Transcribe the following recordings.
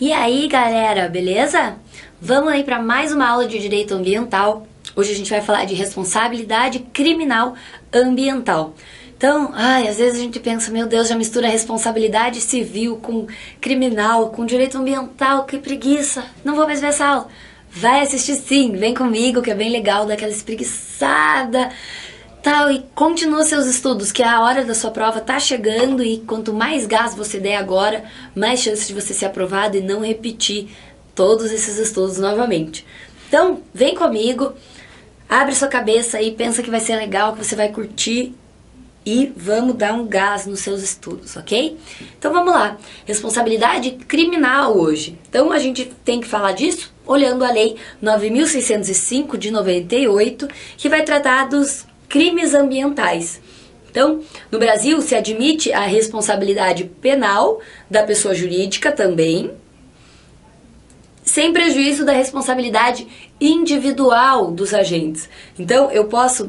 E aí galera, beleza? Vamos aí para mais uma aula de Direito Ambiental. Hoje a gente vai falar de responsabilidade criminal ambiental. Então, às vezes a gente pensa, meu Deus, já mistura responsabilidade civil com criminal, com direito ambiental, que preguiça, não vou mais ver essa aula. Vai assistir sim, vem comigo que é bem legal, daquela espreguiçada tal, e continua seus estudos, que a hora da sua prova tá chegando e quanto mais gás você der agora, mais chance de você ser aprovado e não repetir todos esses estudos novamente. Então, vem comigo, abre sua cabeça aí, pensa que vai ser legal, que você vai curtir e vamos dar um gás nos seus estudos, ok? Então vamos lá, responsabilidade criminal hoje. Então a gente tem que falar disso olhando a Lei 9.605 de 98, que vai tratar dos crimes ambientais. Então, no Brasil se admite a responsabilidade penal da pessoa jurídica também, sem prejuízo da responsabilidade individual dos agentes. Então, eu posso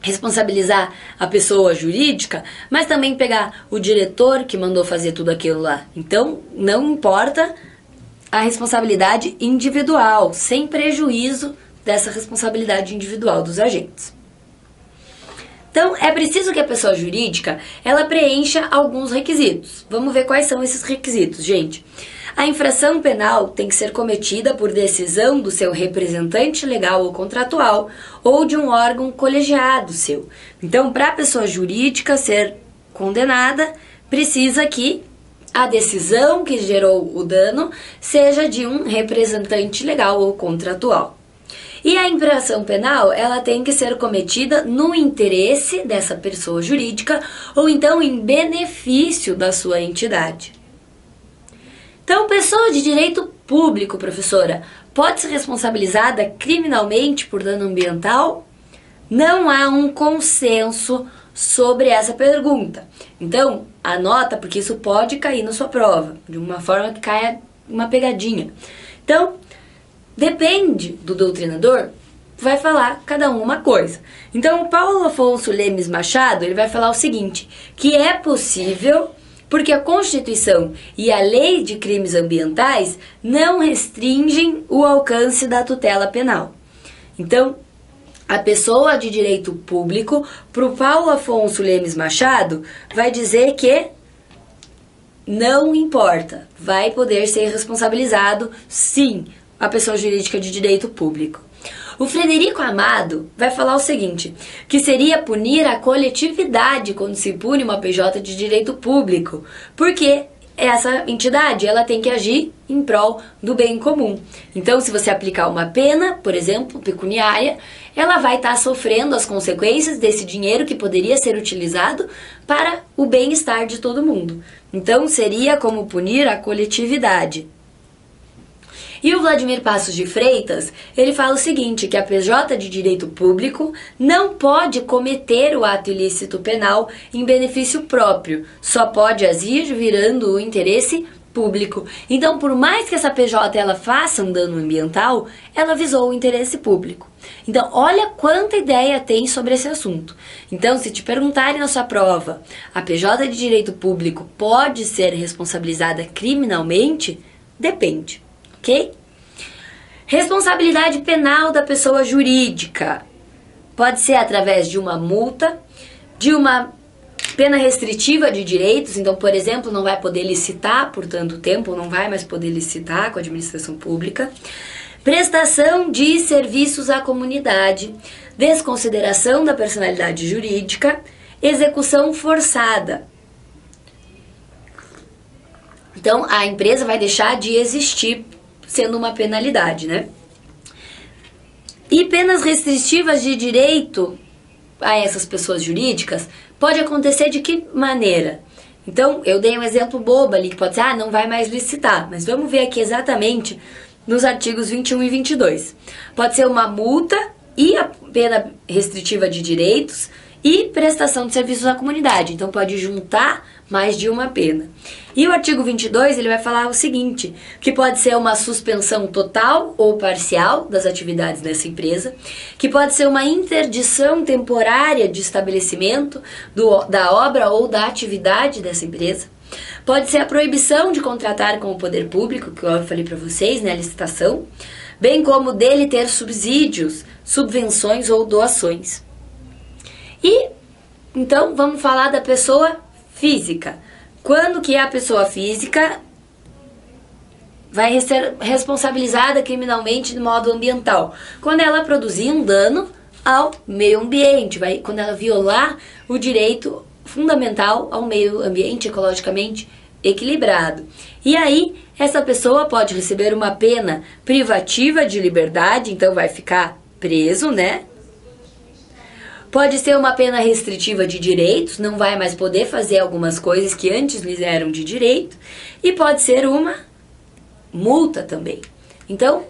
responsabilizar a pessoa jurídica, mas também pegar o diretor que mandou fazer tudo aquilo lá. Então, não importa a responsabilidade individual, sem prejuízo dessa responsabilidade individual dos agentes. Então, é preciso que a pessoa jurídica, ela preencha alguns requisitos. Vamos ver quais são esses requisitos, gente. A infração penal tem que ser cometida por decisão do seu representante legal ou contratual ou de um órgão colegiado seu. Então, para a pessoa jurídica ser condenada, precisa que a decisão que gerou o dano seja de um representante legal ou contratual. E a infração penal, ela tem que ser cometida no interesse dessa pessoa jurídica ou então em benefício da sua entidade. Então, pessoa de direito público, professora, pode ser responsabilizada criminalmente por dano ambiental? Não há um consenso sobre essa pergunta. Então, anota, porque isso pode cair na sua prova, de uma forma que caia uma pegadinha. Então, depende do doutrinador, vai falar cada um uma coisa. Então, o Paulo Afonso Lemes Machado, ele vai falar o seguinte, que é possível, porque a Constituição e a Lei de Crimes Ambientais não restringem o alcance da tutela penal. Então, a pessoa de direito público, para o Paulo Afonso Lemes Machado, vai dizer que não importa, vai poder ser responsabilizado, sim, a pessoa jurídica de direito público. O Frederico Amado vai falar o seguinte, que seria punir a coletividade quando se pune uma PJ de direito público, porque essa entidade ela tem que agir em prol do bem comum. Então, se você aplicar uma pena, por exemplo, pecuniária, ela vai estar sofrendo as consequências desse dinheiro que poderia ser utilizado para o bem-estar de todo mundo. Então, seria como punir a coletividade. E o Vladimir Passos de Freitas, ele fala o seguinte, que a PJ de direito público não pode cometer o ato ilícito penal em benefício próprio, só pode agir virando o interesse público. Então, por mais que essa PJ ela faça um dano ambiental, ela visou o interesse público. Então, olha quanta ideia tem sobre esse assunto. Então, se te perguntarem na sua prova, a PJ de direito público pode ser responsabilizada criminalmente? Depende. Ok? Responsabilidade penal da pessoa jurídica pode ser através de uma multa, de uma pena restritiva de direitos, então, por exemplo, não vai poder licitar por tanto tempo, não vai mais poder licitar com a administração pública, prestação de serviços à comunidade, desconsideração da personalidade jurídica, execução forçada. Então, a empresa vai deixar de existir sendo uma penalidade, né? E penas restritivas de direito a essas pessoas jurídicas pode acontecer de que maneira? Então, eu dei um exemplo bobo ali, que pode ser, não vai mais licitar, mas vamos ver aqui exatamente nos artigos 21 e 22. Pode ser uma multa e a pena restritiva de direitos e prestação de serviços à comunidade, então pode juntar mais de uma pena. E o artigo 22, ele vai falar o seguinte, que pode ser uma suspensão total ou parcial das atividades dessa empresa, que pode ser uma interdição temporária de estabelecimento da obra ou da atividade dessa empresa, Pode ser a proibição de contratar com o poder público, que eu falei para vocês, né, a licitação, bem como dele ter subsídios, subvenções ou doações. E, então, vamos falar da pessoa física. Quando que a pessoa física vai ser responsabilizada criminalmente de modo ambiental? Quando ela produzir um dano ao meio ambiente, quando ela violar o direito fundamental ao meio ambiente ecologicamente equilibrado. E aí, essa pessoa pode receber uma pena privativa de liberdade, então vai ficar preso, né? Pode ser uma pena restritiva de direitos, não vai mais poder fazer algumas coisas que antes lhe eram de direito, e pode ser uma multa também. Então,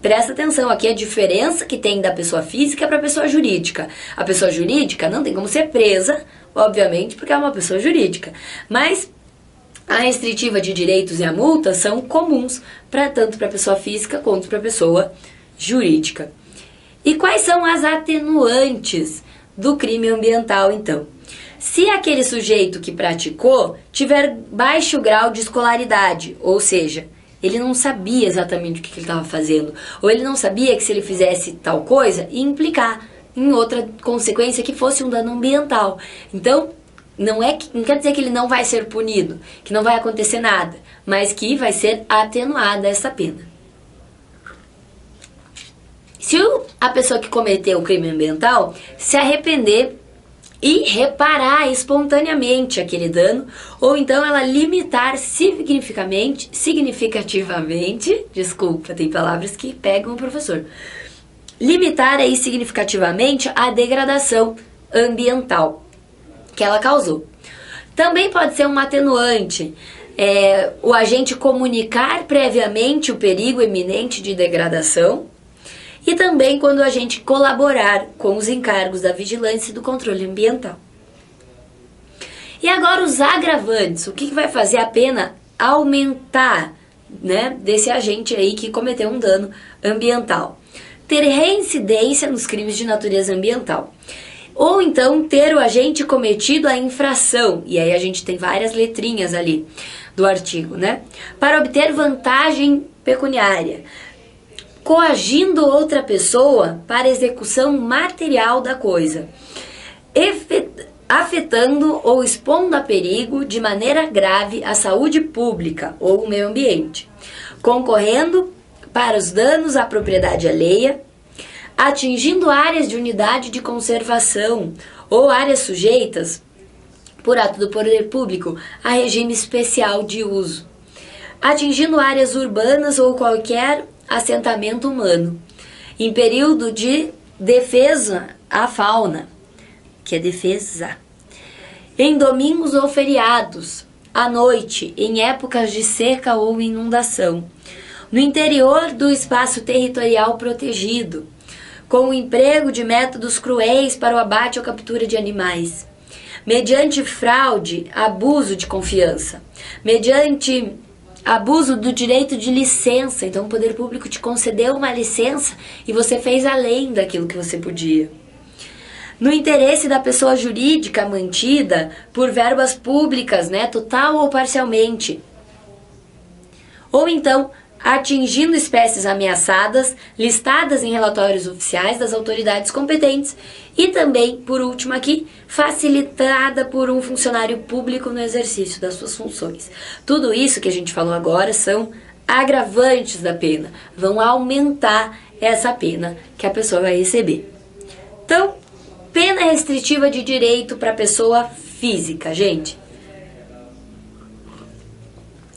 presta atenção aqui a diferença que tem da pessoa física para a pessoa jurídica. A pessoa jurídica não tem como ser presa, obviamente, porque é uma pessoa jurídica. Mas a restritiva de direitos e a multa são comuns tanto para a pessoa física quanto para a pessoa jurídica. E quais são as atenuantes do crime ambiental, então? Se aquele sujeito que praticou tiver baixo grau de escolaridade, ou seja, ele não sabia exatamente o que ele estava fazendo, ou ele não sabia que se ele fizesse tal coisa, ia implicar em outra consequência que fosse um dano ambiental. Então, não quer dizer que ele não vai ser punido, que não vai acontecer nada, mas que vai ser atenuada essa pena. Se a pessoa que cometeu o crime ambiental se arrepender e reparar espontaneamente aquele dano, ou então ela limitar significativamente, desculpa, tem palavras que pegam o professor, limitar aí significativamente a degradação ambiental que ela causou. Também pode ser um atenuante, o agente comunicar previamente o perigo iminente de degradação, e também quando a gente colaborar com os encargos da vigilância e do controle ambiental. E agora os agravantes, o que vai fazer a pena aumentar, né, desse agente aí que cometeu um dano ambiental? Ter reincidência nos crimes de natureza ambiental. Ou então ter o agente cometido a infração, e aí a gente tem várias letrinhas ali do artigo, né, para obter vantagem pecuniária, coagindo outra pessoa para execução material da coisa, afetando ou expondo a perigo de maneira grave a saúde pública ou o meio ambiente, concorrendo para os danos à propriedade alheia, atingindo áreas de unidade de conservação ou áreas sujeitas, por ato do poder público, a regime especial de uso, atingindo áreas urbanas ou qualquer assentamento humano, em período de defesa à fauna, que é defesa, em domingos ou feriados, à noite, em épocas de seca ou inundação, no interior do espaço territorial protegido, com o emprego de métodos cruéis para o abate ou captura de animais, mediante fraude, abuso de confiança, mediante abuso do direito de licença, então o poder público te concedeu uma licença e você fez além daquilo que você podia. No interesse da pessoa jurídica mantida por verbas públicas, né, total ou parcialmente. Ou então, atingindo espécies ameaçadas, listadas em relatórios oficiais das autoridades competentes e também, por último aqui, facilitada por um funcionário público no exercício das suas funções. Tudo isso que a gente falou agora são agravantes da pena, vão aumentar essa pena que a pessoa vai receber. Então, pena restritiva de direito para a pessoa física, gente.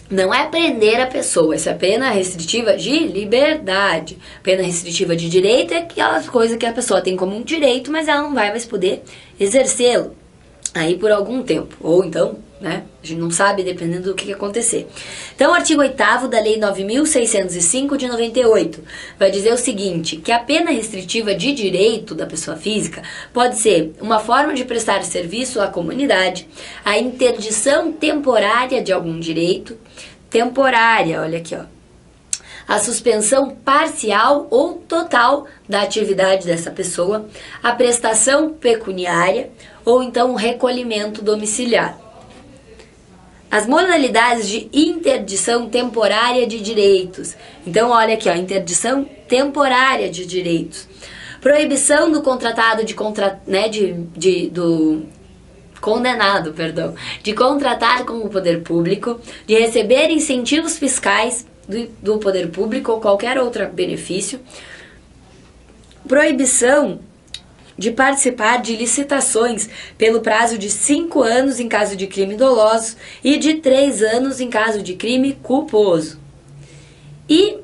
Não é prender a pessoa, essa é pena restritiva de liberdade. Pena restritiva de direito é aquela coisa que a pessoa tem como um direito, mas ela não vai mais poder exercê-lo aí por algum tempo. Ou então, né, a gente não sabe, dependendo do que acontecer. Então, o artigo 8º da Lei 9.605 de 98 vai dizer o seguinte, que a pena restritiva de direito da pessoa física pode ser uma forma de prestar serviço à comunidade, a interdição temporária de algum direito, temporária, olha aqui, ó, a suspensão parcial ou total da atividade dessa pessoa, a prestação pecuniária ou então o recolhimento domiciliar. As modalidades de interdição temporária de direitos. Então, olha aqui, ó, interdição temporária de direitos. Proibição do contratado de do condenado de contratar com o poder público, de receber incentivos fiscais do poder público ou qualquer outro benefício. Proibição de participar de licitações pelo prazo de 5 anos em caso de crime doloso e de 3 anos em caso de crime culposo. E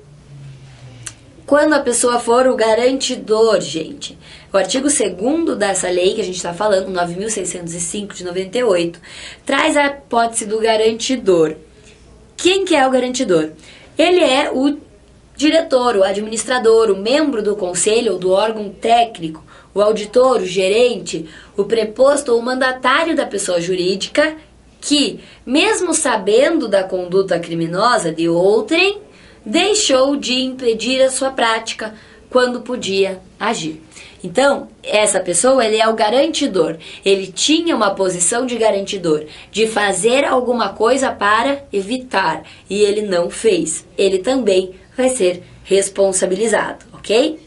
quando a pessoa for o garantidor, gente, o artigo 2º dessa lei que a gente está falando, 9.605 de 98, traz a hipótese do garantidor. Quem que é o garantidor? Ele é o diretor, o administrador, o membro do conselho ou do órgão técnico, o auditor, o gerente, o preposto ou o mandatário da pessoa jurídica que, mesmo sabendo da conduta criminosa de outrem, deixou de impedir a sua prática quando podia agir. Então, essa pessoa, ele é o garantidor. Ele tinha uma posição de garantidor, de fazer alguma coisa para evitar, e ele não fez. Ele também vai ser responsabilizado, ok?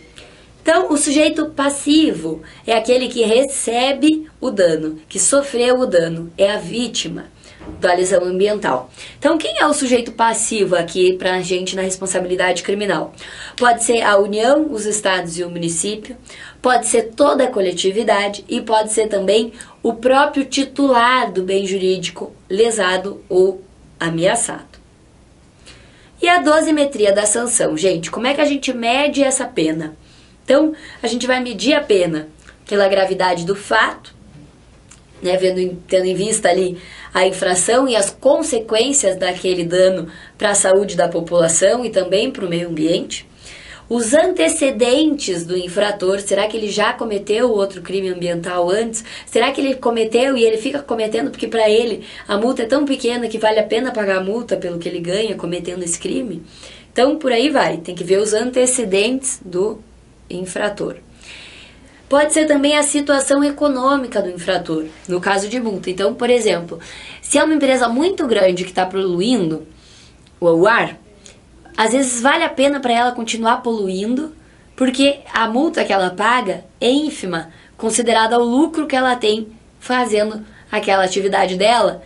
Então, o sujeito passivo é aquele que recebe o dano, que sofreu o dano, é a vítima da lesão ambiental. Então, quem é o sujeito passivo aqui pra gente na responsabilidade criminal? Pode ser a União, os estados e o município, pode ser toda a coletividade e pode ser também o próprio titular do bem jurídico lesado ou ameaçado. E a dosimetria da sanção, gente, como é que a gente mede essa pena? Então, a gente vai medir a pena pela gravidade do fato, né, tendo em vista ali a infração e as consequências daquele dano para a saúde da população e também para o meio ambiente. Os antecedentes do infrator, será que ele já cometeu outro crime ambiental antes? Será que ele cometeu e ele fica cometendo porque para ele a multa é tão pequena que vale a pena pagar a multa pelo que ele ganha cometendo esse crime? Então, por aí vai, tem que ver os antecedentes do infrator. Pode ser também a situação econômica do infrator, no caso de multa. Então, por exemplo, se é uma empresa muito grande que está poluindo o ar, às vezes vale a pena para ela continuar poluindo, porque a multa que ela paga é ínfima, considerada o lucro que ela tem fazendo aquela atividade dela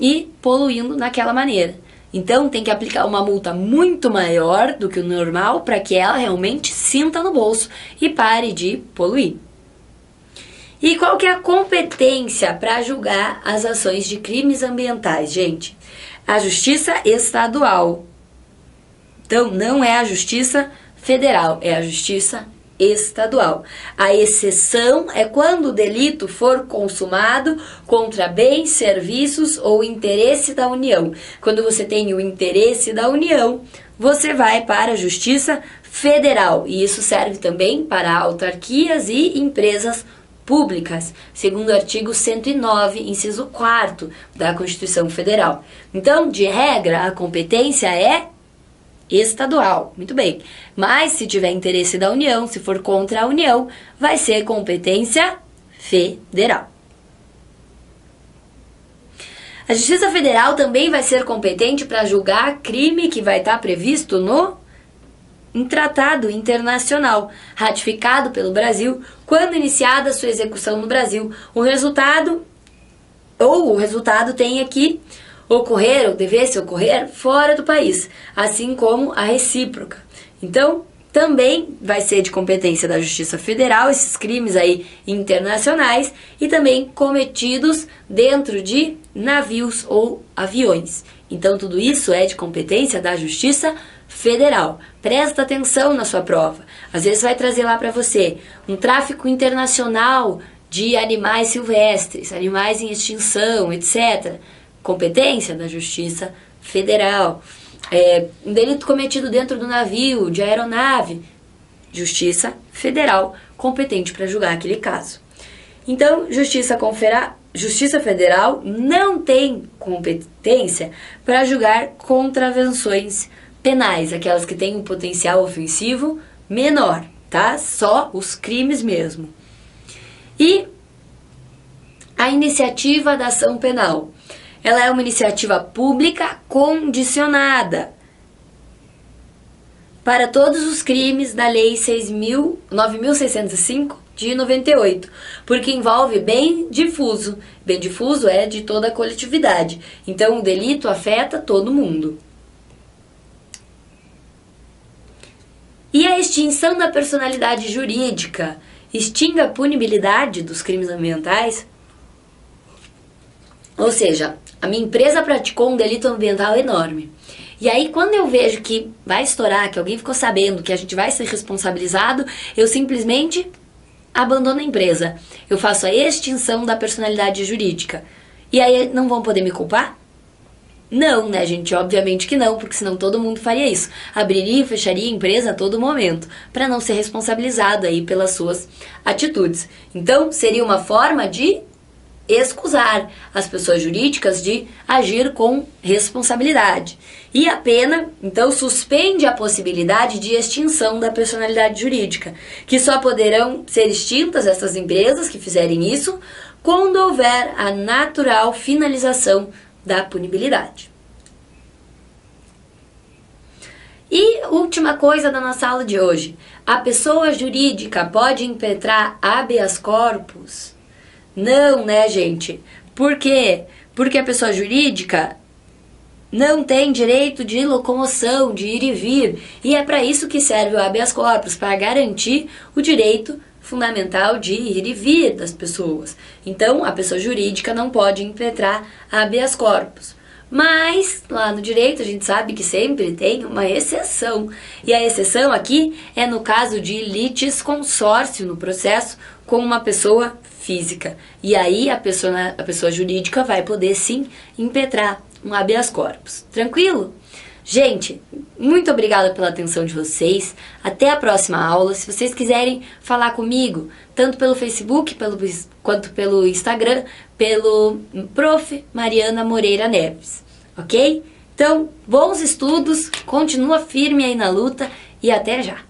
e poluindo daquela maneira. Então tem que aplicar uma multa muito maior do que o normal para que ela realmente sinta no bolso e pare de poluir. E qual que é a competência para julgar as ações de crimes ambientais, gente? A Justiça Estadual. Então, não é a Justiça Federal, é a Justiça Estadual. A exceção é quando o delito for consumado contra bens, serviços ou interesse da União. Quando você tem o interesse da União, você vai para a Justiça Federal. E isso serve também para autarquias e empresas públicas, segundo o artigo 109, inciso 4º da Constituição Federal. Então, de regra, a competência é estadual, muito bem, mas se tiver interesse da União, se for contra a União, vai ser competência federal. A Justiça Federal também vai ser competente para julgar crime que vai estar previsto em tratado internacional, ratificado pelo Brasil, quando iniciada sua execução no Brasil. O resultado tem aqui ocorrer ou devesse ocorrer fora do país, assim como a recíproca. Então, também vai ser de competência da Justiça Federal esses crimes aí internacionais e também cometidos dentro de navios ou aviões. Então, tudo isso é de competência da Justiça Federal. Presta atenção na sua prova. Às vezes vai trazer lá para você um tráfico internacional de animais silvestres, animais em extinção, etc., competência da Justiça Federal. Um delito cometido dentro do navio, de aeronave, Justiça Federal, competente para julgar aquele caso. Então, Justiça Federal não tem competência para julgar contravenções penais, aquelas que têm um potencial ofensivo menor, tá? Só os crimes mesmo. E a iniciativa da ação penal. Ela é uma iniciativa pública condicionada para todos os crimes da Lei 9.605 de 98, porque envolve bem difuso é de toda a coletividade, então o delito afeta todo mundo. E a extinção da personalidade jurídica extingue a punibilidade dos crimes ambientais? Ou seja, a minha empresa praticou um delito ambiental enorme. E aí, quando eu vejo que vai estourar, que alguém ficou sabendo, que a gente vai ser responsabilizado, eu simplesmente abandono a empresa. Eu faço a extinção da personalidade jurídica. E aí, não vão poder me culpar? Não, né, gente? Obviamente que não, porque senão todo mundo faria isso. Abriria e fecharia a empresa a todo momento, para não ser responsabilizado aí pelas suas atitudes. Então, seria uma forma de excusar as pessoas jurídicas de agir com responsabilidade. E a pena, então, suspende a possibilidade de extinção da personalidade jurídica, que só poderão ser extintas essas empresas que fizerem isso quando houver a natural finalização da punibilidade. E última coisa da nossa aula de hoje, a pessoa jurídica pode impetrar habeas corpus? Não, né, gente? Por quê? Porque a pessoa jurídica não tem direito de locomoção, de ir e vir. E é para isso que serve o habeas corpus, para garantir o direito fundamental de ir e vir das pessoas. Então, a pessoa jurídica não pode impetrar habeas corpus. Mas, lá no direito, a gente sabe que sempre tem uma exceção. E a exceção aqui é no caso de litisconsórcio no processo com uma pessoa física. E aí a pessoa jurídica vai poder sim impetrar um habeas corpus. Tranquilo? Gente, muito obrigada pela atenção de vocês. Até a próxima aula. Se vocês quiserem falar comigo, tanto pelo Facebook quanto pelo Instagram, pelo Prof. Mariana Moreira Neves. Ok? Então, bons estudos, continua firme aí na luta e até já!